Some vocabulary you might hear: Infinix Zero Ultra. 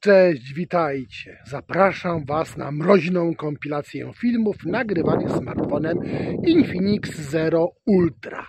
Cześć, witajcie! Zapraszam Was na mroźną kompilację filmów nagrywanych smartfonem Infinix Zero Ultra.